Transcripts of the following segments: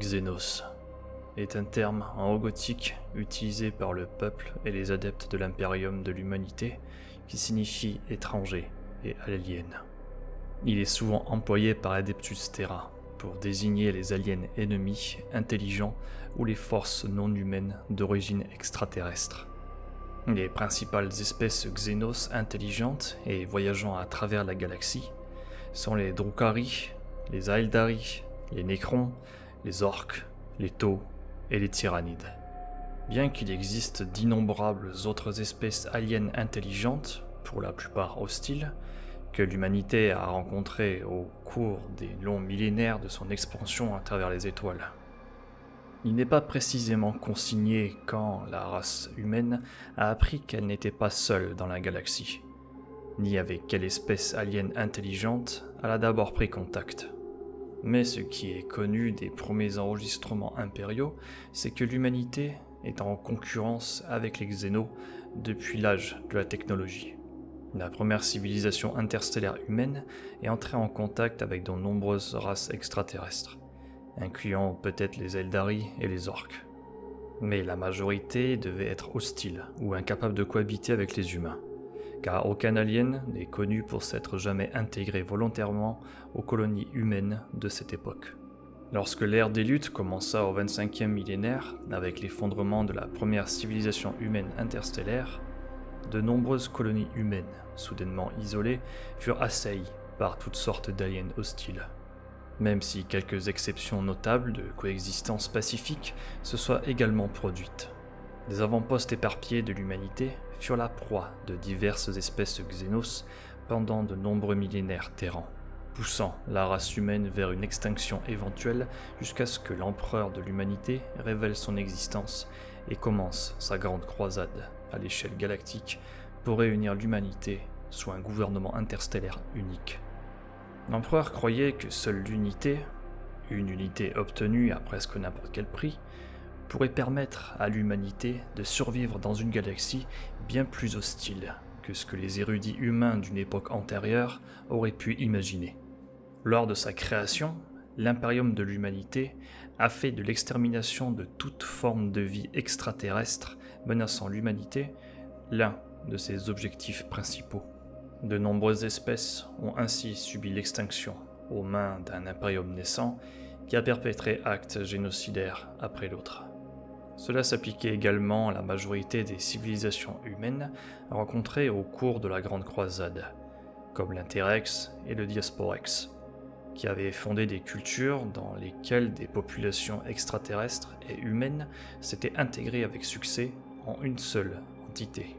Xenos est un terme en haut gothique utilisé par le peuple et les adeptes de l'impérium de l'humanité qui signifie étranger et alien. Il est souvent employé par Adeptus Terra pour désigner les aliens ennemis, intelligents ou les forces non humaines d'origine extraterrestre. Les principales espèces Xenos intelligentes et voyageant à travers la galaxie sont les Drukhari, les Eldari, les Necrons, les Orques, les Tau et les Tyrannides. Bien qu'il existe d'innombrables autres espèces aliens intelligentes, pour la plupart hostiles, que l'humanité a rencontrées au cours des longs millénaires de son expansion à travers les étoiles. Il n'est pas précisément consigné quand la race humaine a appris qu'elle n'était pas seule dans la galaxie, ni avec quelle espèce alien intelligente elle a d'abord pris contact. Mais ce qui est connu des premiers enregistrements impériaux, c'est que l'humanité est en concurrence avec les Xénos depuis l'âge de la technologie. La première civilisation interstellaire humaine est entrée en contact avec de nombreuses races extraterrestres, incluant peut-être les Eldari et les Orques. Mais la majorité devait être hostile ou incapable de cohabiter avec les humains, car aucun alien n'est connu pour s'être jamais intégré volontairement aux colonies humaines de cette époque. Lorsque l'ère des luttes commença au 25e millénaire, avec l'effondrement de la première civilisation humaine interstellaire, de nombreuses colonies humaines, soudainement isolées, furent assaillies par toutes sortes d'aliens hostiles. Même si quelques exceptions notables de coexistence pacifique se soient également produites. Des avant-postes éparpillés de l'humanité furent la proie de diverses espèces Xenos pendant de nombreux millénaires terrans, poussant la race humaine vers une extinction éventuelle jusqu'à ce que l'empereur de l'humanité révèle son existence et commence sa grande croisade à l'échelle galactique pour réunir l'humanité sous un gouvernement interstellaire unique. L'empereur croyait que seule l'unité, une unité obtenue à presque n'importe quel prix, pourrait permettre à l'humanité de survivre dans une galaxie bien plus hostile que ce que les érudits humains d'une époque antérieure auraient pu imaginer. Lors de sa création, l'impérium de l'humanité a fait de l'extermination de toute forme de vie extraterrestre menaçant l'humanité l'un de ses objectifs principaux. De nombreuses espèces ont ainsi subi l'extinction aux mains d'un impérium naissant qui a perpétré actes génocidaires après l'autre. Cela s'appliquait également à la majorité des civilisations humaines rencontrées au cours de la Grande Croisade, comme l'Intérex et le Diasporex, qui avaient fondé des cultures dans lesquelles des populations extraterrestres et humaines s'étaient intégrées avec succès en une seule entité.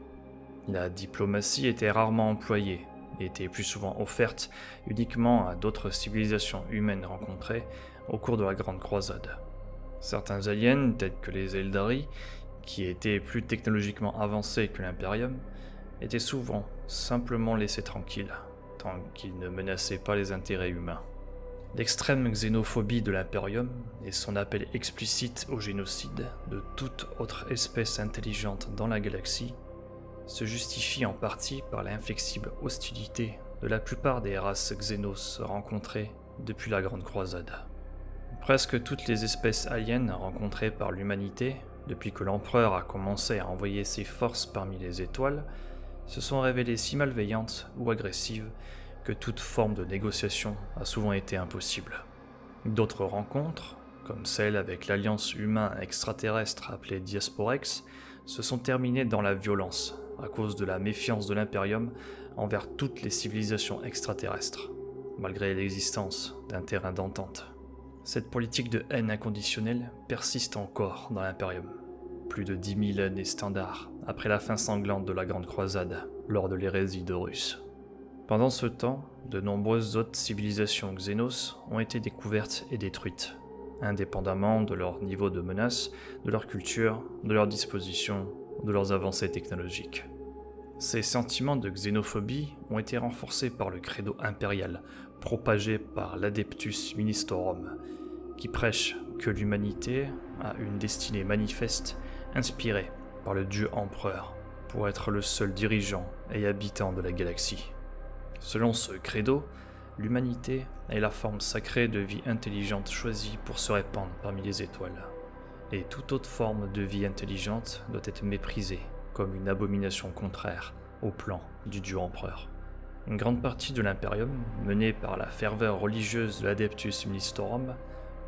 La diplomatie était rarement employée et était plus souvent offerte uniquement à d'autres civilisations humaines rencontrées au cours de la Grande Croisade. Certains aliens, tels que les Eldari, qui étaient plus technologiquement avancés que l'Imperium, étaient souvent simplement laissés tranquilles, tant qu'ils ne menaçaient pas les intérêts humains. L'extrême xénophobie de l'Imperium et son appel explicite au génocide de toute autre espèce intelligente dans la galaxie se justifie en partie par l'inflexible hostilité de la plupart des races Xenos rencontrées depuis la Grande Croisade. Presque toutes les espèces aliens rencontrées par l'humanité, depuis que l'empereur a commencé à envoyer ses forces parmi les étoiles, se sont révélées si malveillantes ou agressives que toute forme de négociation a souvent été impossible. D'autres rencontres, comme celle avec l'alliance humain extraterrestre appelée Diasporex, se sont terminées dans la violence à cause de la méfiance de l'Imperium envers toutes les civilisations extraterrestres, malgré l'existence d'un terrain d'entente. Cette politique de haine inconditionnelle persiste encore dans l'Imperium, plus de 10 000 années standard après la fin sanglante de la Grande Croisade lors de l'hérésie d'Horus. Pendant ce temps, de nombreuses autres civilisations Xenos ont été découvertes et détruites, indépendamment de leur niveau de menace, de leur culture, de leurs dispositions, de leurs avancées technologiques. Ces sentiments de xénophobie ont été renforcés par le credo impérial propagé par l'Adeptus Ministorum, qui prêche que l'humanité a une destinée manifeste inspirée par le Dieu-Empereur pour être le seul dirigeant et habitant de la galaxie. Selon ce credo, l'humanité est la forme sacrée de vie intelligente choisie pour se répandre parmi les étoiles. Et toute autre forme de vie intelligente doit être méprisée, comme une abomination contraire au plan du Dieu-Empereur. Une grande partie de l'Imperium, menée par la ferveur religieuse de l'Adeptus Ministorum,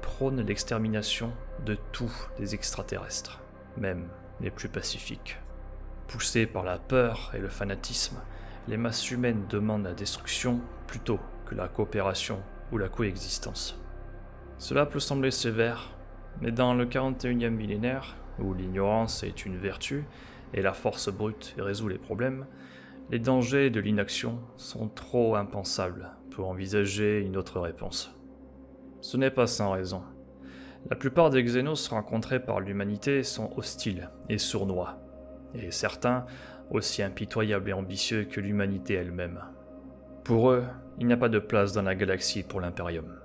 prône l'extermination de tous les extraterrestres, même les plus pacifiques. Poussés par la peur et le fanatisme, les masses humaines demandent la destruction plutôt que la coopération ou la coexistence. Cela peut sembler sévère, mais dans le 41e millénaire, où l'ignorance est une vertu et la force brute résout les problèmes, les dangers de l'inaction sont trop impensables pour envisager une autre réponse. Ce n'est pas sans raison. La plupart des Xenos rencontrés par l'humanité sont hostiles et sournois, et certains aussi impitoyables et ambitieux que l'humanité elle-même. Pour eux, il n'y a pas de place dans la galaxie pour l'Imperium.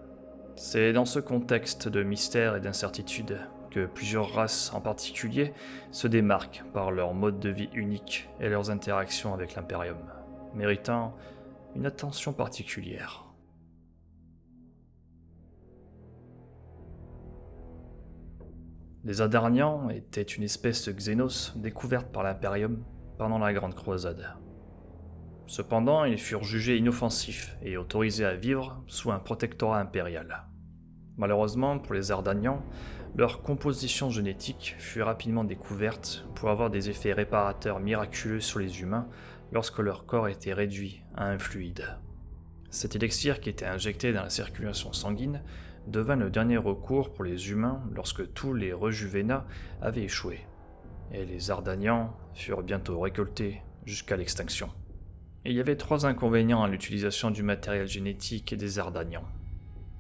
C'est dans ce contexte de mystère et d'incertitude que plusieurs races en particulier se démarquent par leur mode de vie unique et leurs interactions avec l'Imperium, méritant une attention particulière. Les Adarnians étaient une espèce de Xenos découverte par l'Imperium pendant la Grande Croisade. Cependant, ils furent jugés inoffensifs et autorisés à vivre sous un protectorat impérial. Malheureusement pour les Adarnians, leur composition génétique fut rapidement découverte pour avoir des effets réparateurs miraculeux sur les humains lorsque leur corps était réduit à un fluide. Cet élixir qui était injecté dans la circulation sanguine devint le dernier recours pour les humains lorsque tous les rejuvénats avaient échoué, et les Adarnians furent bientôt récoltés jusqu'à l'extinction. Il y avait trois inconvénients à l'utilisation du matériel génétique des Adarnians.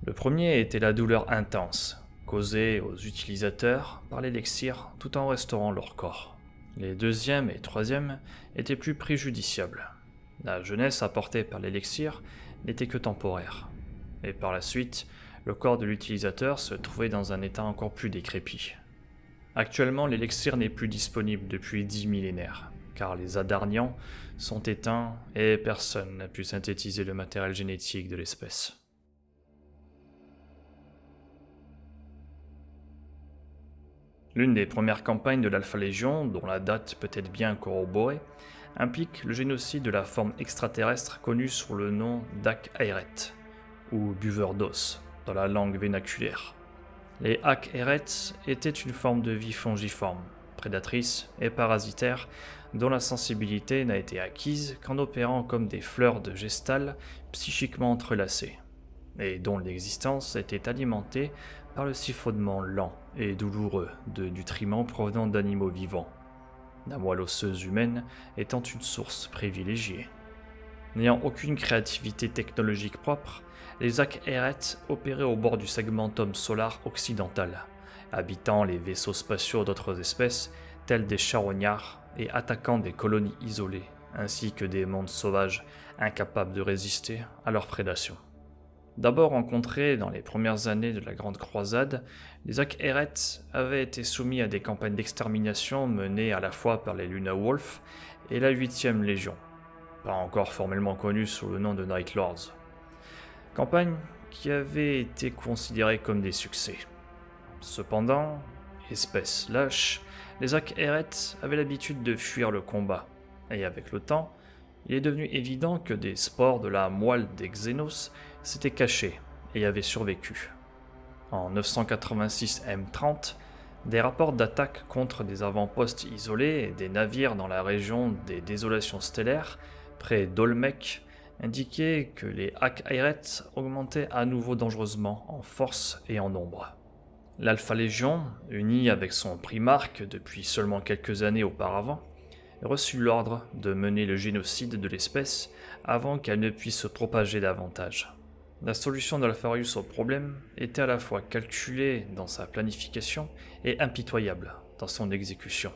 Le premier était la douleur intense, causée aux utilisateurs par l'élixir tout en restaurant leur corps. Les deuxième et troisième étaient plus préjudiciables. La jeunesse apportée par l'élixir n'était que temporaire, et par la suite, le corps de l'utilisateur se trouvait dans un état encore plus décrépit. Actuellement, l'élixir n'est plus disponible depuis 10 millénaires, car les Adarnians sont éteints et personne n'a pu synthétiser le matériel génétique de l'espèce. L'une des premières campagnes de l'Alpha Légion, dont la date peut être bien corroborée, implique le génocide de la forme extraterrestre connue sous le nom d'Ak'Haireth, ou buveur d'os, dans la langue vénaculaire. Les Ak'Haireth étaient une forme de vie fongiforme, prédatrice et parasitaire, dont la sensibilité n'a été acquise qu'en opérant comme des fleurs de gestale psychiquement entrelacées, et dont l'existence était alimentée par le siphonnement lent et douloureux de nutriments provenant d'animaux vivants, la moelle osseuse humaine étant une source privilégiée. N'ayant aucune créativité technologique propre, les Ak'Haireth opéraient au bord du segmentum solar occidental, habitant les vaisseaux spatiaux d'autres espèces, tels des charognards, et attaquant des colonies isolées, ainsi que des mondes sauvages incapables de résister à leur prédation. D'abord rencontrés dans les premières années de la Grande Croisade, les Ak'Haireth avaient été soumis à des campagnes d'extermination menées à la fois par les Luna Wolf et la 8e Légion, pas encore formellement connue sous le nom de Night Lords. Campagnes qui avaient été considérées comme des succès. Cependant, espèce lâche, les Ak'Haireth avaient l'habitude de fuir le combat, et avec le temps, il est devenu évident que des spores de la moelle des Xenos s'étaient cachés et avaient survécu. En 986 M30, des rapports d'attaque contre des avant-postes isolés et des navires dans la région des Désolations Stellaires, près d'Olmec, indiquaient que les Ak'Haireth augmentaient à nouveau dangereusement en force et en nombre. L'Alpha Légion, unie avec son primarque depuis seulement quelques années auparavant, reçut l'ordre de mener le génocide de l'espèce avant qu'elle ne puisse se propager davantage. La solution de Alpharius au problème était à la fois calculée dans sa planification et impitoyable dans son exécution.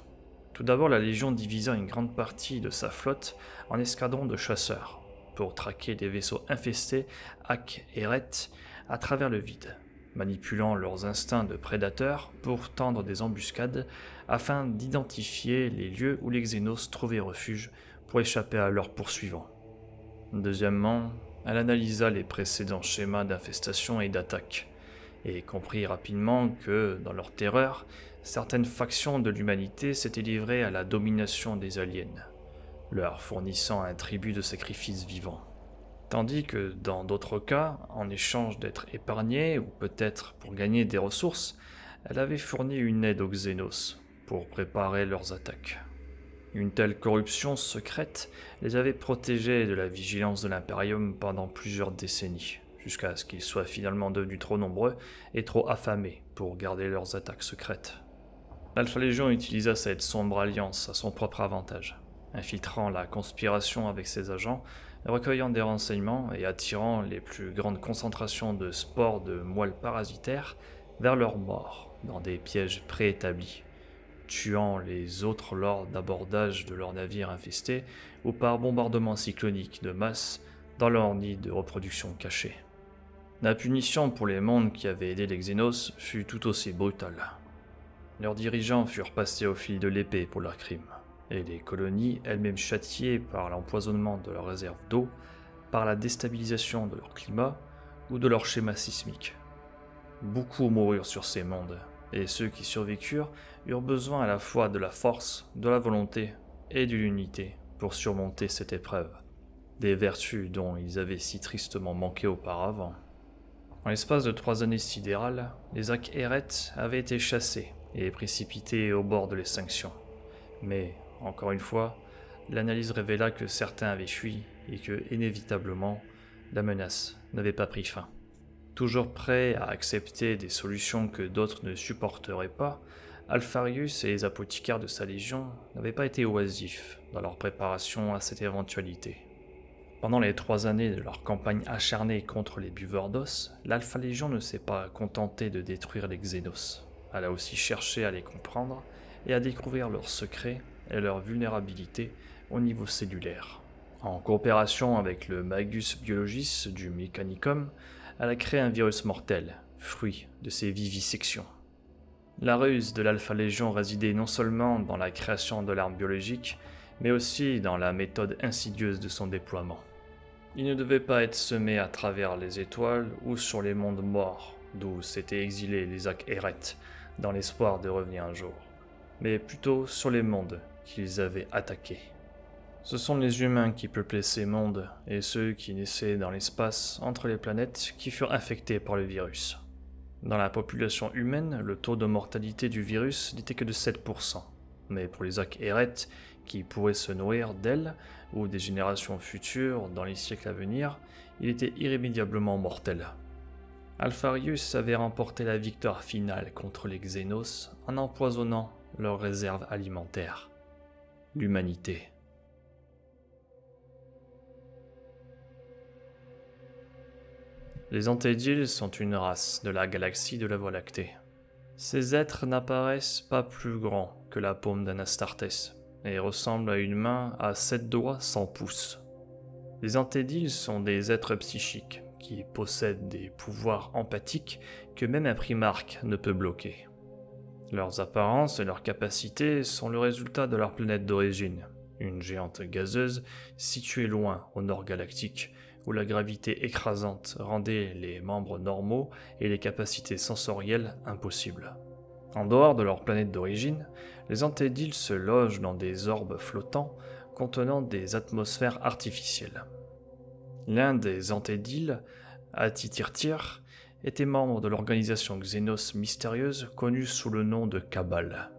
Tout d'abord, la Légion divisa une grande partie de sa flotte en escadrons de chasseurs pour traquer des vaisseaux infestés Ak'Haireth à travers le vide, manipulant leurs instincts de prédateurs pour tendre des embuscades afin d'identifier les lieux où les Xenos trouvaient refuge pour échapper à leurs poursuivants. Deuxièmement, Elle analysa les précédents schémas d'infestation et d'attaque, et comprit rapidement que, dans leur terreur, certaines factions de l'humanité s'étaient livrées à la domination des aliens, leur fournissant un tribut de sacrifices vivants. Tandis que, dans d'autres cas, en échange d'être épargnée, ou peut-être pour gagner des ressources, elle avait fourni une aide aux Xenos pour préparer leurs attaques. Une telle corruption secrète les avait protégés de la vigilance de l'Imperium pendant plusieurs décennies, jusqu'à ce qu'ils soient finalement devenus trop nombreux et trop affamés pour garder leurs attaques secrètes. L'Alpha Légion utilisa cette sombre alliance à son propre avantage, infiltrant la conspiration avec ses agents, recueillant des renseignements et attirant les plus grandes concentrations de spores de moelle parasitaire vers leur mort dans des pièges préétablis, tuant les autres lors d'abordage de leurs navires infestés ou par bombardement cyclonique de masse dans leur nid de reproduction caché. La punition pour les mondes qui avaient aidé les Xenos fut tout aussi brutale. Leurs dirigeants furent passés au fil de l'épée pour leurs crimes, et les colonies elles-mêmes châtiées par l'empoisonnement de leurs réserves d'eau, par la déstabilisation de leur climat ou de leur schéma sismique. Beaucoup moururent sur ces mondes, et ceux qui survécurent eurent besoin à la fois de la force, de la volonté et de l'unité pour surmonter cette épreuve, des vertus dont ils avaient si tristement manqué auparavant. En l'espace de 3 années sidérales, les Ak'Haireth avaient été chassés et précipités au bord de l'extinction. Mais, encore une fois, l'analyse révéla que certains avaient fui et que, inévitablement, la menace n'avait pas pris fin. Toujours prêt à accepter des solutions que d'autres ne supporteraient pas, Alpharius et les apothicaires de sa légion n'avaient pas été oisifs dans leur préparation à cette éventualité. Pendant les 3 années de leur campagne acharnée contre les buveurs d'os, l'Alpha Légion ne s'est pas contentée de détruire les Xenos. Elle a aussi cherché à les comprendre et à découvrir leurs secrets et leurs vulnérabilités au niveau cellulaire. En coopération avec le Magus Biologis du Mechanicum, elle a créé un virus mortel, fruit de ses vivisections. La ruse de l'Alpha Légion résidait non seulement dans la création de l'arme biologique, mais aussi dans la méthode insidieuse de son déploiement. Il ne devait pas être semé à travers les étoiles ou sur les mondes morts, d'où s'étaient exilés les Ak'Haireth, dans l'espoir de revenir un jour, mais plutôt sur les mondes qu'ils avaient attaqués. Ce sont les humains qui peuplaient ces mondes et ceux qui naissaient dans l'espace entre les planètes qui furent infectés par le virus. Dans la population humaine, le taux de mortalité du virus n'était que de 7%, mais pour les Ak'Haireth, qui pourraient se nourrir d'elle ou des générations futures dans les siècles à venir, il était irrémédiablement mortel. Alpharius avait remporté la victoire finale contre les Xenos en empoisonnant leurs réserves alimentaires, l'humanité. Les Antédil sont une race de la galaxie de la Voie lactée. Ces êtres n'apparaissent pas plus grands que la paume d'un Astartes et ressemblent à une main à 7 doigts sans pouce. Les Antédil sont des êtres psychiques qui possèdent des pouvoirs empathiques que même un primarque ne peut bloquer. Leurs apparences et leurs capacités sont le résultat de leur planète d'origine, une géante gazeuse située loin au nord galactique, où la gravité écrasante rendait les membres normaux et les capacités sensorielles impossibles. En dehors de leur planète d'origine, les Antédil se logent dans des orbes flottants contenant des atmosphères artificielles. L'un des Antédil, Atitirtir, était membre de l'organisation Xenos mystérieuse connue sous le nom de Cabale.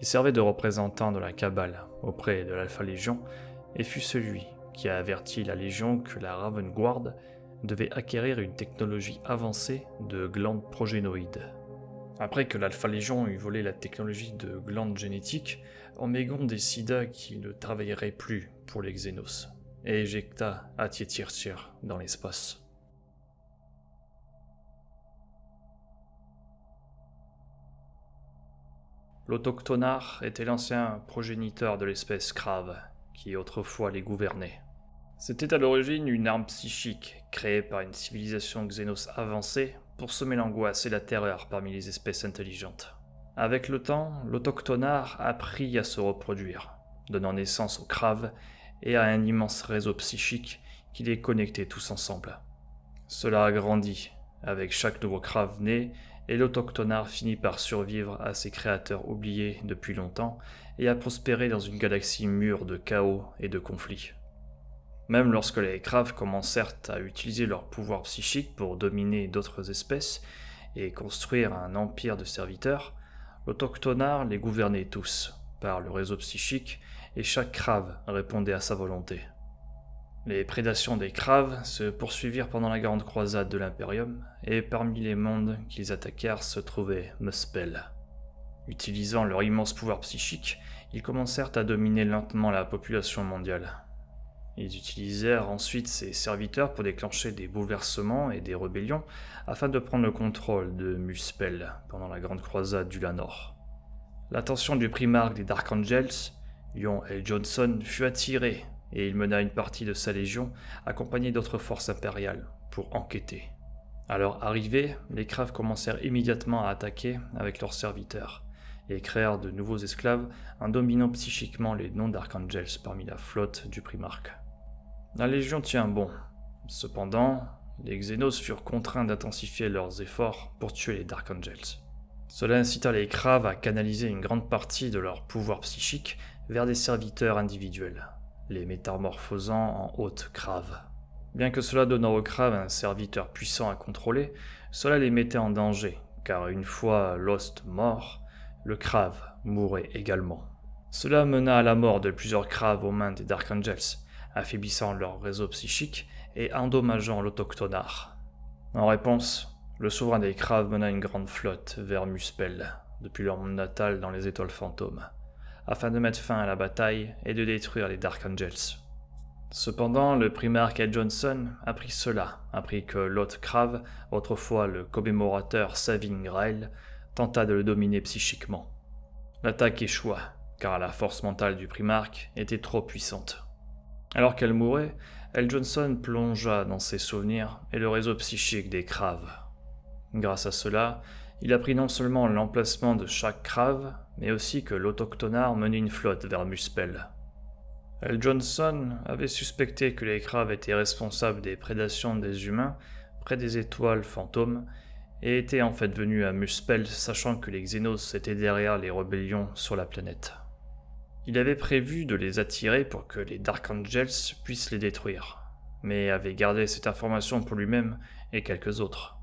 Il servait de représentant de la Cabale auprès de l'Alpha Légion et fut celui qui a averti la Légion que la Raven-Guard devait acquérir une technologie avancée de glandes progénoïdes. Après que l'Alpha Légion eut volé la technologie de glandes génétiques, Omégon décida qu'il ne travaillerait plus pour les Xenos et éjecta Atitirtir dans l'espace. L'Autochthonar était l'ancien progéniteur de l'espèce Khrave, qui autrefois les gouvernait. C'était à l'origine une arme psychique créée par une civilisation Xenos avancée pour semer l'angoisse et la terreur parmi les espèces intelligentes. Avec le temps, l'Autochthonar apprit à se reproduire, donnant naissance aux Khrave et à un immense réseau psychique qui les connectait tous ensemble. Cela a grandi avec chaque nouveau Khrave né, et l'Autochthonar finit par survivre à ses créateurs oubliés depuis longtemps et à prospérer dans une galaxie mûre de chaos et de conflits. Même lorsque les Khrave commencèrent à utiliser leur pouvoir psychique pour dominer d'autres espèces et construire un empire de serviteurs, l'Autochthonar les gouvernait tous par le réseau psychique et chaque Khrave répondait à sa volonté. Les prédations des Khrave se poursuivirent pendant la grande croisade de l'Imperium, et parmi les mondes qu'ils attaquèrent se trouvait Muspel. Utilisant leur immense pouvoir psychique, ils commencèrent à dominer lentement la population mondiale. Ils utilisèrent ensuite ces serviteurs pour déclencher des bouleversements et des rébellions afin de prendre le contrôle de Muspel pendant la grande croisade du Lanor. L'attention du primarque des Dark Angels, Lion El'Jonson, fut attirée et il mena une partie de sa légion, accompagnée d'autres forces impériales, pour enquêter. À leur arrivée, les Khrave commencèrent immédiatement à attaquer avec leurs serviteurs, et créèrent de nouveaux esclaves en dominant psychiquement les non-Dark Angels parmi la flotte du Primarque. La légion tient bon. Cependant, les Xenos furent contraints d'intensifier leurs efforts pour tuer les Dark Angels. Cela incita les Khrave à canaliser une grande partie de leur pouvoir psychique vers des serviteurs individuels, les métamorphosant en hautes Khrave. Bien que cela donnant aux Khrave un serviteur puissant à contrôler, cela les mettait en danger, car une fois Lost mort, le Khrave mourait également. Cela mena à la mort de plusieurs Khrave aux mains des Dark Angels, affaiblissant leur réseau psychique et endommageant l'Autochthonar. En réponse, le souverain des Khrave mena une grande flotte vers Muspel, depuis leur monde natal dans les Étoiles Fantômes, afin de mettre fin à la bataille et de détruire les Dark Angels. Cependant, le primarque El'Jonson apprit que l'autre Khrave, autrefois le commémorateur Savin Grail, tenta de le dominer psychiquement. L'attaque échoua, car la force mentale du primarque était trop puissante. Alors qu'elle mourait, El'Jonson plongea dans ses souvenirs et le réseau psychique des Khrave. Grâce à cela, il apprit non seulement l'emplacement de chaque Khrave, mais aussi que l'Autochthonar menait une flotte vers Muspel. El'Jonson avait suspecté que les Khrave étaient responsables des prédations des humains près des Étoiles Fantômes et étaient en fait venus à Muspel sachant que les Xenos étaient derrière les rébellions sur la planète. Il avait prévu de les attirer pour que les Dark Angels puissent les détruire, mais avait gardé cette information pour lui-même et quelques autres.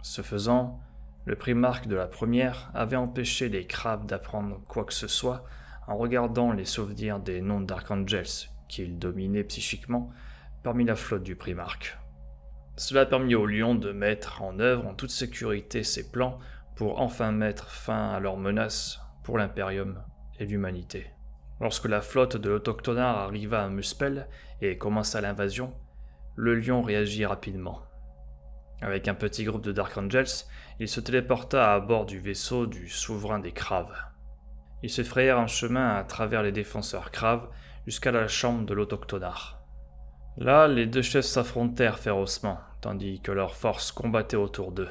Ce faisant, le primarque de la première avait empêché les Khrave d'apprendre quoi que ce soit en regardant les souvenirs des non-Dark Angels qu'il dominait psychiquement parmi la flotte du primarque. Cela permit aux Lions de mettre en œuvre en toute sécurité ses plans pour enfin mettre fin à leurs menaces pour l'Imperium et l'humanité. Lorsque la flotte de l'Autochthonar arriva à Muspel et commença l'invasion, le Lion réagit rapidement. Avec un petit groupe de Dark Angels, il se téléporta à bord du vaisseau du souverain des Khrave. Ils se frayèrent un chemin à travers les défenseurs Khrave jusqu'à la chambre de l'Autochthonar. Là, les deux chefs s'affrontèrent férocement, tandis que leurs forces combattaient autour d'eux.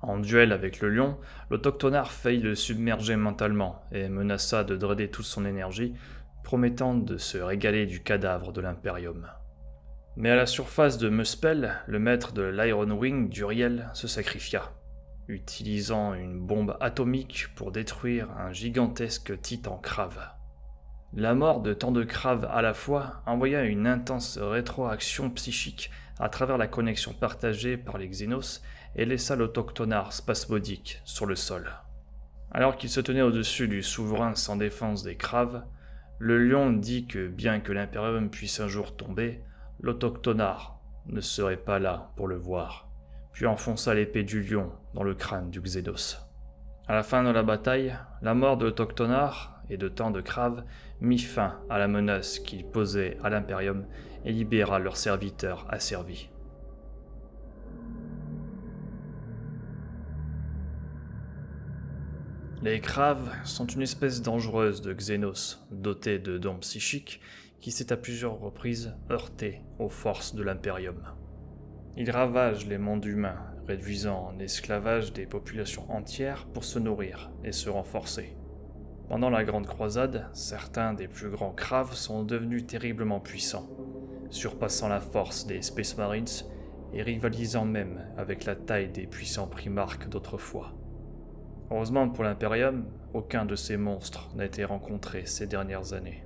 En duel avec le lion, l'Autochthonar faillit le submerger mentalement et menaça de drainer toute son énergie, promettant de se régaler du cadavre de l'Imperium. Mais à la surface de Muspel, le maître de l'Iron Wing, Duriel, se sacrifia, utilisant une bombe atomique pour détruire un gigantesque titan Khrave. La mort de tant de Khrave à la fois envoya une intense rétroaction psychique à travers la connexion partagée par les Xenos et laissa l'Autochthonar spasmodique sur le sol. Alors qu'il se tenait au-dessus du souverain sans défense des Khrave, le lion dit que bien que l'Imperium puisse un jour tomber, l'Autochthonar ne serait pas là pour le voir, puis enfonça l'épée du lion dans le crâne du Xenos. À la fin de la bataille, la mort de l'Autochthonar et de tant de Khrave mit fin à la menace qu'il posait à l'Imperium et libéra leurs serviteurs asservis. Les Khrave sont une espèce dangereuse de Xenos dotés de dons psychiques qui s'est à plusieurs reprises heurté aux forces de l'Imperium. Il ravage les mondes humains, réduisant en esclavage des populations entières pour se nourrir et se renforcer. Pendant la Grande Croisade, certains des plus grands Khrave sont devenus terriblement puissants, surpassant la force des Space Marines et rivalisant même avec la taille des puissants primarques d'autrefois. Heureusement pour l'Imperium, aucun de ces monstres n'a été rencontré ces dernières années.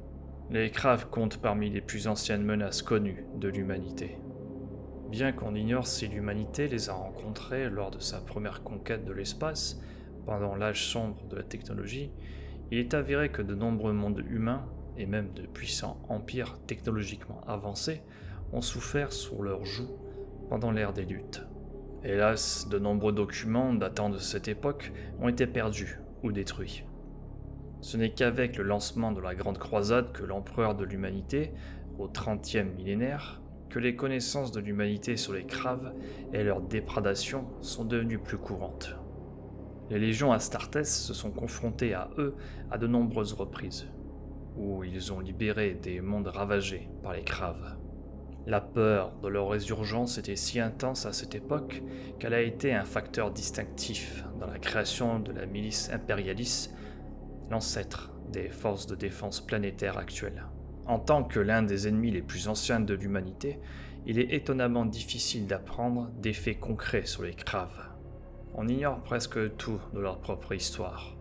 Les Khrave comptent parmi les plus anciennes menaces connues de l'humanité. Bien qu'on ignore si l'humanité les a rencontrés lors de sa première conquête de l'espace, pendant l'âge sombre de la technologie, il est avéré que de nombreux mondes humains, et même de puissants empires technologiquement avancés, ont souffert sur leurs joues pendant l'ère des luttes. Hélas, de nombreux documents datant de cette époque ont été perdus ou détruits. Ce n'est qu'avec le lancement de la Grande Croisade que l'empereur de l'humanité, au 30e millénaire, que les connaissances de l'humanité sur les Khrave et leur dépradation sont devenues plus courantes. Les légions Astartes se sont confrontées à eux à de nombreuses reprises, où ils ont libéré des mondes ravagés par les Khrave. La peur de leur résurgence était si intense à cette époque qu'elle a été un facteur distinctif dans la création de la milice impérialis, l'ancêtre des forces de défense planétaires actuelles. En tant que l'un des ennemis les plus anciens de l'humanité, il est étonnamment difficile d'apprendre des faits concrets sur les Khrave. On ignore presque tout de leur propre histoire.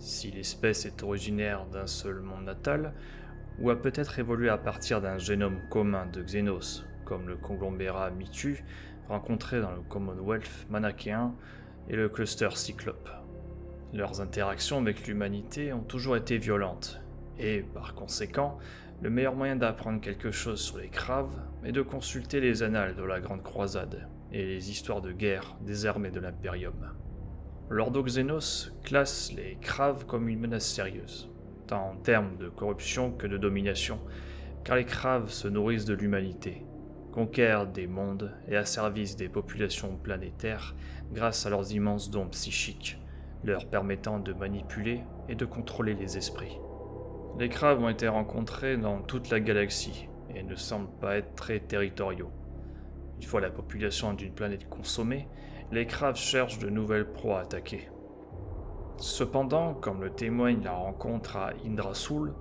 Si l'espèce est originaire d'un seul monde natal, ou a peut-être évolué à partir d'un génome commun de Xenos, comme le conglomérat Mitu rencontré dans le Commonwealth manichéen et le cluster Cyclope. Leurs interactions avec l'humanité ont toujours été violentes, et par conséquent, le meilleur moyen d'apprendre quelque chose sur les Khrave est de consulter les annales de la Grande Croisade et les histoires de guerre des armées de l'Imperium. L'Ordo Xenos classe les Khrave comme une menace sérieuse, tant en termes de corruption que de domination, car les Khrave se nourrissent de l'humanité, conquièrent des mondes et asservissent des populations planétaires grâce à leurs immenses dons psychiques, leur permettant de manipuler et de contrôler les esprits. Les Khrave ont été rencontrés dans toute la galaxie et ne semblent pas être très territoriaux. Une fois la population d'une planète consommée, les Khrave cherchent de nouvelles proies à attaquer. Cependant, comme le témoigne la rencontre à Indra-Sul,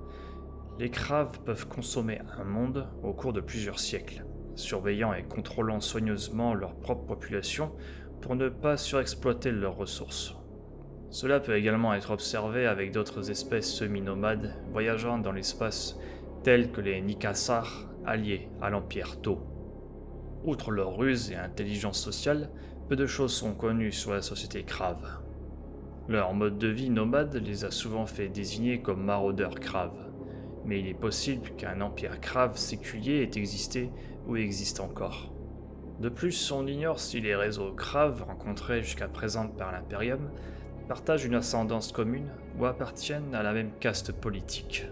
les Khrave peuvent consommer un monde au cours de plusieurs siècles, surveillant et contrôlant soigneusement leur propre population pour ne pas surexploiter leurs ressources. Cela peut également être observé avec d'autres espèces semi-nomades voyageant dans l'espace, telles que les Nikassar alliés à l'Empire Tau. Outre leur ruse et intelligence sociale, peu de choses sont connues sur la société Khrave. Leur mode de vie nomade les a souvent fait désigner comme maraudeurs Khrave, mais il est possible qu'un empire Khrave séculier ait existé ou existe encore. De plus, on ignore si les réseaux Khrave rencontrés jusqu'à présent par l'Imperium partagent une ascendance commune ou appartiennent à la même caste politique.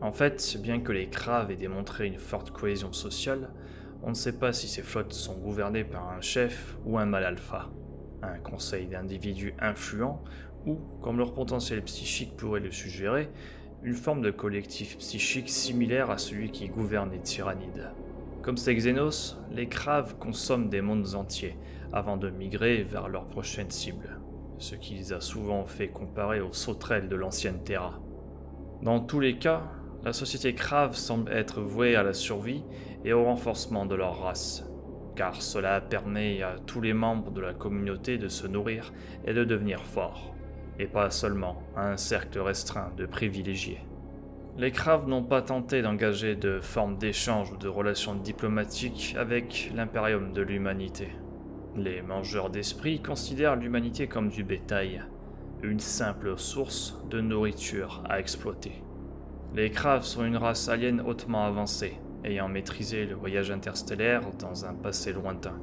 En fait, bien que les Khrave aient démontré une forte cohésion sociale, on ne sait pas si ces flottes sont gouvernées par un chef ou un mâle alpha, un conseil d'individus influents ou, comme leur potentiel psychique pourrait le suggérer, une forme de collectif psychique similaire à celui qui gouverne les tyrannides. Comme ces Xenos, les Khrave consomment des mondes entiers avant de migrer vers leur prochaine cible, ce qui les a souvent fait comparer aux sauterelles de l'ancienne Terra. Dans tous les cas, la société Khrave semble être vouée à la survie et au renforcement de leur race, car cela permet à tous les membres de la communauté de se nourrir et de devenir forts, et pas seulement à un cercle restreint de privilégiés. Les Khrave n'ont pas tenté d'engager de formes d'échange ou de relations diplomatiques avec l'Imperium de l'humanité. Les mangeurs d'esprit considèrent l'humanité comme du bétail, une simple source de nourriture à exploiter. Les Khrave sont une race alien hautement avancée, ayant maîtrisé le voyage interstellaire dans un passé lointain.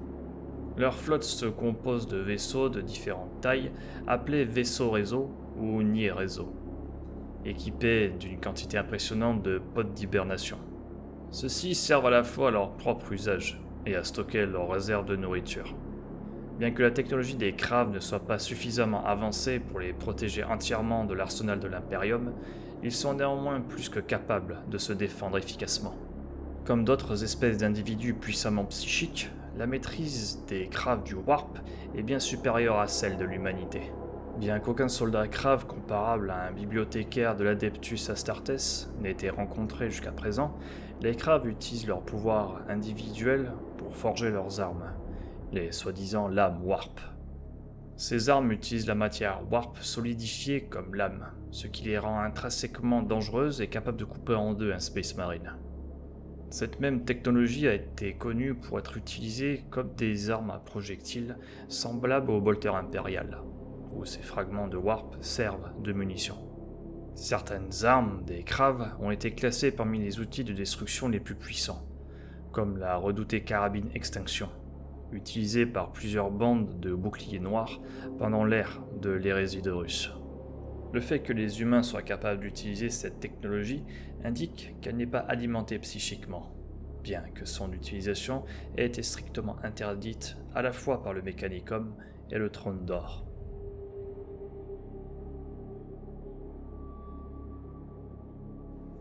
Leur flotte se compose de vaisseaux de différentes tailles, appelés vaisseaux-réseaux ou nids-réseaux, équipés d'une quantité impressionnante de pods d'hibernation. Ceux-ci servent à la fois à leur propre usage et à stocker leurs réserves de nourriture. Bien que la technologie des Khrave ne soit pas suffisamment avancée pour les protéger entièrement de l'arsenal de l'Imperium, ils sont néanmoins plus que capables de se défendre efficacement. Comme d'autres espèces d'individus puissamment psychiques, la maîtrise des Khrave du Warp est bien supérieure à celle de l'humanité. bien qu'aucun soldat Khrave comparable à un bibliothécaire de l'Adeptus Astartes n'ait été rencontré jusqu'à présent, les Khrave utilisent leur pouvoir individuel pour forger leurs armes, les soi-disant lames warp. Ces armes utilisent la matière warp solidifiée comme lame, ce qui les rend intrinsèquement dangereuses et capables de couper en deux un Space Marine. Cette même technologie a été connue pour être utilisée comme des armes à projectiles semblables au bolter impérial, où ces fragments de warp servent de munitions. Certaines armes des Khrave ont été classées parmi les outils de destruction les plus puissants, comme la redoutée carabine Extinction, utilisée par plusieurs bandes de boucliers noirs pendant l'ère de l'hérésie de Russe. Le fait que les humains soient capables d'utiliser cette technologie indique qu'elle n'est pas alimentée psychiquement, bien que son utilisation ait été strictement interdite à la fois par le Mechanicum et le Trône d'Or.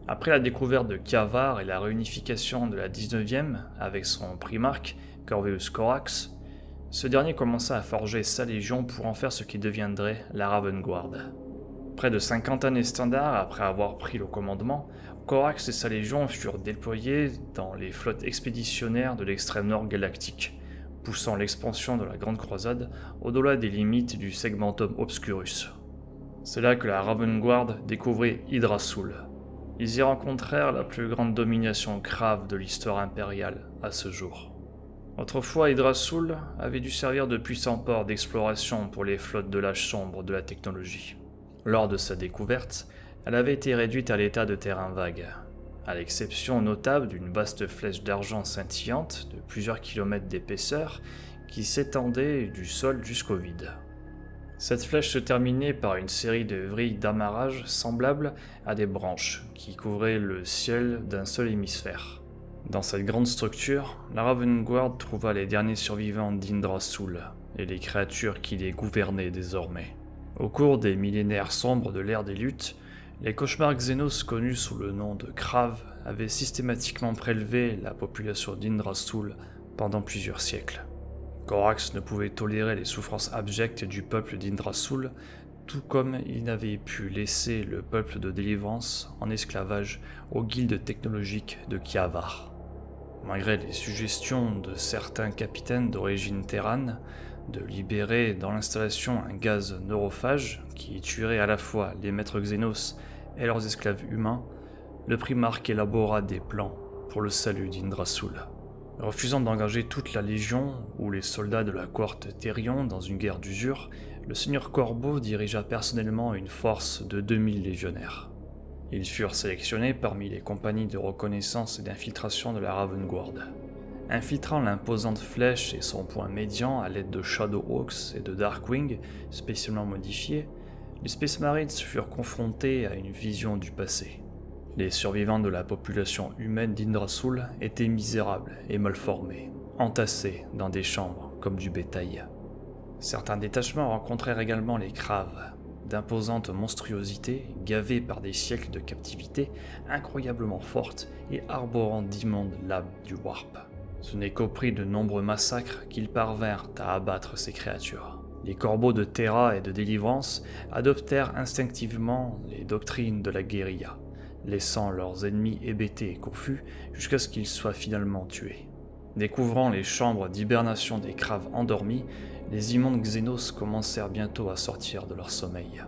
Après la découverte de Khavar et la réunification de la 19e avec son primarque, Corvus Corax, ce dernier commença à forger sa légion pour en faire ce qui deviendrait la Raven-Guard. Près de 50 années standard après avoir pris le commandement, Corax et sa légion furent déployés dans les flottes expéditionnaires de l'extrême nord galactique, poussant l'expansion de la Grande Croisade au-delà des limites du Segmentum Obscurus. C'est là que la Raven-Guard découvrit Indra-Sul. Ils y rencontrèrent la plus grande domination Khrave de l'histoire impériale à ce jour. Autrefois, Indra-Sul avait dû servir de puissant port d'exploration pour les flottes de l'âge sombre de la technologie. Lors de sa découverte, elle avait été réduite à l'état de terrain vague, à l'exception notable d'une vaste flèche d'argent scintillante de plusieurs kilomètres d'épaisseur qui s'étendait du sol jusqu'au vide. Cette flèche se terminait par une série de vrilles d'amarrage semblables à des branches qui couvraient le ciel d'un seul hémisphère. Dans cette grande structure, la Raven-Guard trouva les derniers survivants d'Indra-Sul et les créatures qui les gouvernaient désormais. Au cours des millénaires sombres de l'ère des luttes, les cauchemars Xenos connus sous le nom de Khrave avaient systématiquement prélevé la population d'Indra-Sul pendant plusieurs siècles. Corax ne pouvait tolérer les souffrances abjectes du peuple d'Indra-Sul, tout comme il n'avait pu laisser le peuple de Délivrance en esclavage aux guildes technologiques de Khavar. Malgré les suggestions de certains capitaines d'origine terrane de libérer dans l'installation un gaz neurophage qui tuerait à la fois les maîtres Xenos et leurs esclaves humains, le primarque élabora des plans pour le salut d'Indra-Sul. Refusant d'engager toute la légion ou les soldats de la cohorte Thérion dans une guerre d'usure, le seigneur Corbeau dirigea personnellement une force de 2000 légionnaires. Ils furent sélectionnés parmi les compagnies de reconnaissance et d'infiltration de la Raven-Guard. Infiltrant l'imposante flèche et son point médian à l'aide de Shadowhawks et de Darkwing spécialement modifiés, les Space Marines furent confrontés à une vision du passé. Les survivants de la population humaine d'Indra-Sul étaient misérables et mal formés, entassés dans des chambres comme du bétail. Certains détachements rencontrèrent également les Khrave, d'imposantes monstruosités gavées par des siècles de captivité incroyablement fortes et arborant d'immondes lames du warp. Ce n'est qu'au prix de nombreux massacres qu'ils parvinrent à abattre ces créatures. Les corbeaux de Terra et de Délivrance adoptèrent instinctivement les doctrines de la guérilla, laissant leurs ennemis hébétés et confus jusqu'à ce qu'ils soient finalement tués. Découvrant les chambres d'hibernation des Khrave endormis, les immondes Xenos commencèrent bientôt à sortir de leur sommeil.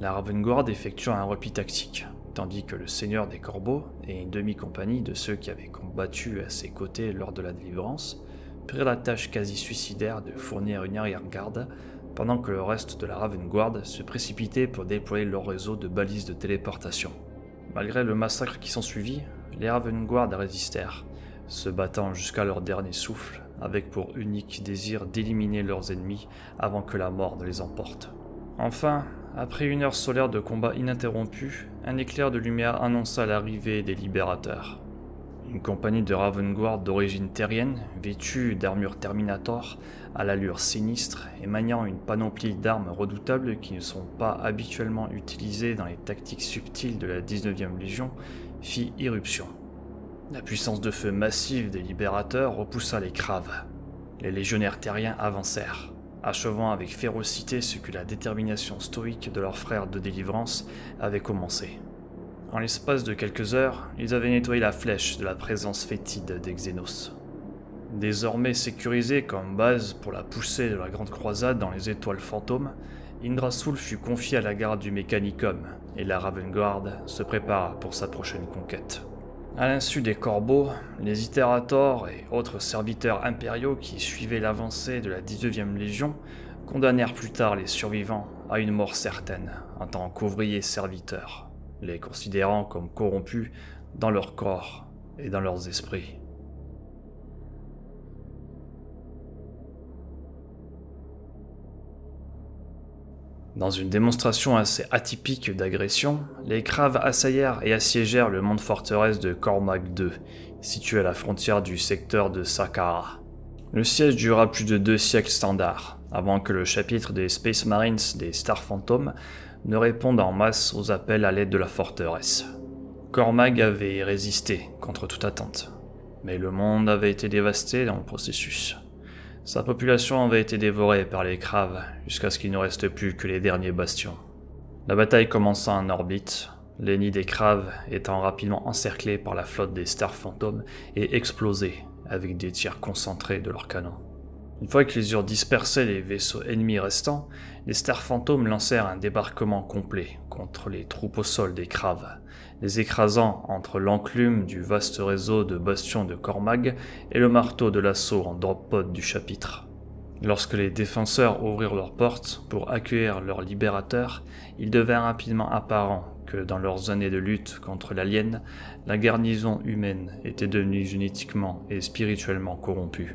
La Raven-Guard effectua un repli tactique, tandis que le seigneur des corbeaux et une demi-compagnie de ceux qui avaient combattu à ses côtés lors de la délivrance prirent la tâche quasi suicidaire de fournir une arrière-garde, pendant que le reste de la Raven-Guard se précipitait pour déployer leur réseau de balises de téléportation. Malgré le massacre qui s'ensuivit, les Raven-Guard résistèrent, se battant jusqu'à leur dernier souffle, avec pour unique désir d'éliminer leurs ennemis avant que la mort ne les emporte. Enfin, après une heure solaire de combat ininterrompu, un éclair de lumière annonça l'arrivée des libérateurs. Une compagnie de Raven-Guard d'origine terrienne, vêtue d'armure Terminator, à l'allure sinistre et maniant une panoplie d'armes redoutables qui ne sont pas habituellement utilisées dans les tactiques subtiles de la 19e Légion, fit irruption. La puissance de feu massive des libérateurs repoussa les Khrave. Les légionnaires terriens avancèrent, achevant avec férocité ce que la détermination stoïque de leurs frères de délivrance avait commencé. En l'espace de quelques heures, ils avaient nettoyé la flèche de la présence fétide des Xenos. Désormais sécurisée comme base pour la poussée de la grande croisade dans les étoiles fantômes, Indra-Sul fut confié à la garde du Mechanicum et la Raven-Guard se prépara pour sa prochaine conquête. A l'insu des corbeaux, les Iterators et autres serviteurs impériaux qui suivaient l'avancée de la 19e Légion condamnèrent plus tard les survivants à une mort certaine en tant qu'ouvriers serviteurs, les considérant comme corrompus dans leur corps et dans leurs esprits. Dans une démonstration assez atypique d'agression, les Khrave assaillèrent et assiégèrent le monde forteresse de Cormag II, situé à la frontière du secteur de Saqqara. Le siège dura plus de 2 siècles standards, avant que le chapitre des Space Marines des Star Phantom ne réponde en masse aux appels à l'aide de la forteresse. Cormag avait résisté contre toute attente, mais le monde avait été dévasté dans le processus. Sa population avait été dévorée par les Khrave jusqu'à ce qu'il ne reste plus que les derniers bastions. La bataille commença en orbite, les nids des Khrave étant rapidement encerclés par la flotte des Star Phantom et explosés avec des tirs concentrés de leurs canons. Une fois qu'ils eurent dispersé les vaisseaux ennemis restants, les Star Phantom lancèrent un débarquement complet contre les troupes au sol des Khrave, les écrasant entre l'enclume du vaste réseau de bastions de Cormag et le marteau de l'assaut en drop-pod du chapitre. Lorsque les défenseurs ouvrirent leurs portes pour accueillir leurs libérateurs, il devint rapidement apparent que dans leurs années de lutte contre l'alien, la garnison humaine était devenue génétiquement et spirituellement corrompue.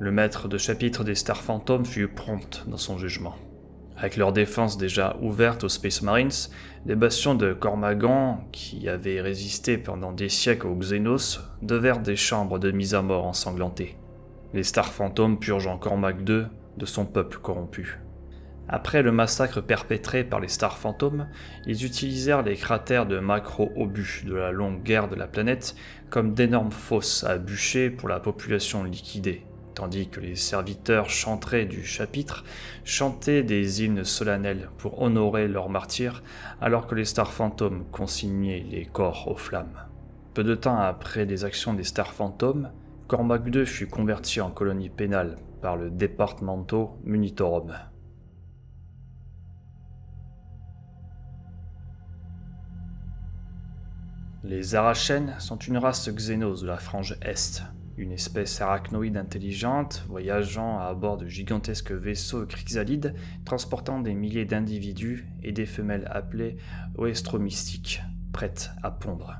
Le maître de chapitre des Star Phantom fut prompt dans son jugement. Avec leur défense déjà ouverte aux Space Marines, les bastions de Cormagan, qui avaient résisté pendant des siècles aux Xenos, devinrent des chambres de mise à mort ensanglantées. Les Star Phantom purgeant Cormag II de son peuple corrompu. Après le massacre perpétré par les Star Phantom, ils utilisèrent les cratères de macro-obus de la longue guerre de la planète comme d'énormes fosses à bûcher pour la population liquidée, tandis que les serviteurs chantrés du chapitre chantaient des hymnes solennels pour honorer leurs martyrs, alors que les Star Phantom consignaient les corps aux flammes. Peu de temps après les actions des Star Phantom, Cormag II fut converti en colonie pénale par le Departamento Munitorum. Les Arachènes sont une race xénose de la frange Est, une espèce arachnoïde intelligente voyageant à bord de gigantesques vaisseaux chrysalides transportant des milliers d'individus et des femelles appelées oestromystiques, prêtes à pondre.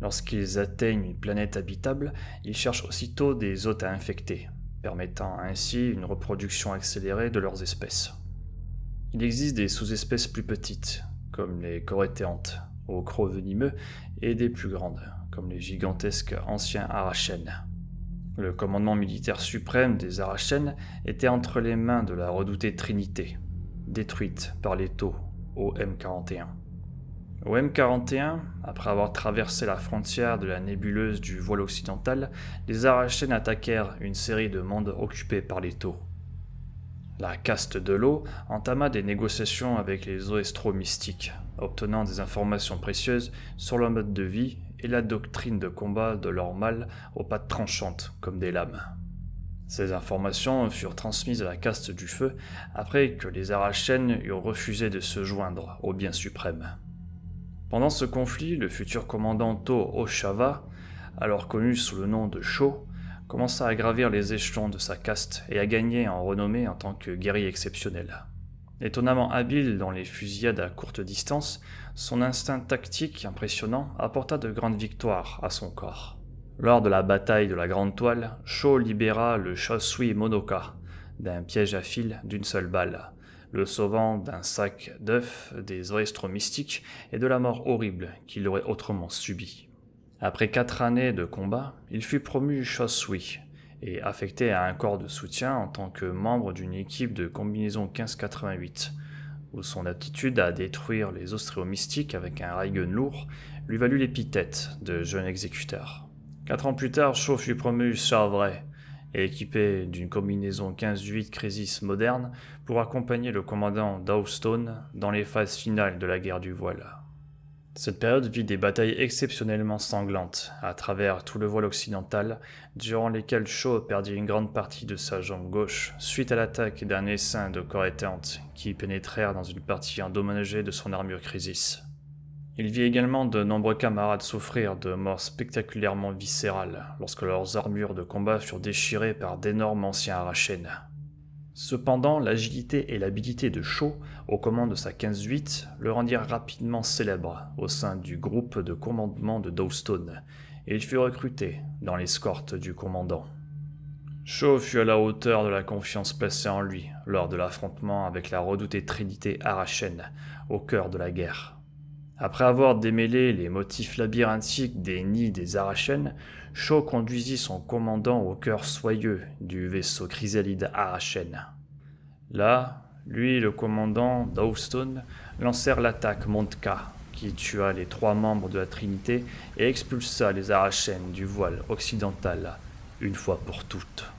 Lorsqu'ils atteignent une planète habitable, ils cherchent aussitôt des hôtes à infecter, permettant ainsi une reproduction accélérée de leurs espèces. Il existe des sous-espèces plus petites, comme les corétéantes, aux crocs venimeux, et des plus grandes, comme les gigantesques anciens Arachènes. Le commandement militaire suprême des Arachènes était entre les mains de la redoutée Trinité, détruite par les Tau au M41. Au M41, après avoir traversé la frontière de la nébuleuse du voile occidental, les Arachènes attaquèrent une série de mondes occupés par les Tau. La caste de l'eau entama des négociations avec les oestromystiques, obtenant des informations précieuses sur leur mode de vie et la doctrine de combat de leurs mâles aux pattes tranchantes comme des lames. Ces informations furent transmises à la caste du feu après que les Arachènes eurent refusé de se joindre au bien suprême. Pendant ce conflit, le futur commandant Tau Oshava, alors connu sous le nom de Cho, commença à gravir les échelons de sa caste et à gagner en renommée en tant que guerrier exceptionnel. Étonnamment habile dans les fusillades à courte distance, son instinct tactique impressionnant apporta de grandes victoires à son corps. Lors de la bataille de la Grande Toile, Cho libéra le Shas'ui Monoka d'un piège à fil d'une seule balle, le sauvant d'un sac d'œufs des oestromystiques et de la mort horrible qu'il aurait autrement subie. Après 4 années de combat, il fut promu Shas'ui et affecté à un corps de soutien en tant que membre d'une équipe de combinaison 1588, où son aptitude à détruire les oestromystiques avec un railgun lourd lui valut l'épithète de jeune exécuteur. 4 ans plus tard, Cho fut promu Xenos et équipé d'une combinaison 15-8 Crésis moderne pour accompagner le commandant Dawnstone dans les phases finales de la guerre du voile. Cette période vit des batailles exceptionnellement sanglantes à travers tout le voile occidental, durant lesquelles Cho perdit une grande partie de sa jambe gauche suite à l'attaque d'un essaim de corps-éteintes qui pénétrèrent dans une partie endommagée de son armure Crésis. Il vit également de nombreux camarades souffrir de morts spectaculairement viscérales lorsque leurs armures de combat furent déchirées par d'énormes anciens Arachènes. Cependant, l'agilité et l'habilité de Cho, aux commandes de sa 15-8, le rendirent rapidement célèbre au sein du groupe de commandement de Dawnstone, et il fut recruté dans l'escorte du commandant. Cho fut à la hauteur de la confiance placée en lui lors de l'affrontement avec la redoutée Trinité Arachène au cœur de la guerre. Après avoir démêlé les motifs labyrinthiques des nids des Arachènes, Cho conduisit son commandant au cœur soyeux du vaisseau chrysalide Arachène. Là, lui et le commandant Dawnstone lancèrent l'attaque Montka, qui tua les trois membres de la Trinité et expulsa les Arachènes du voile occidental une fois pour toutes.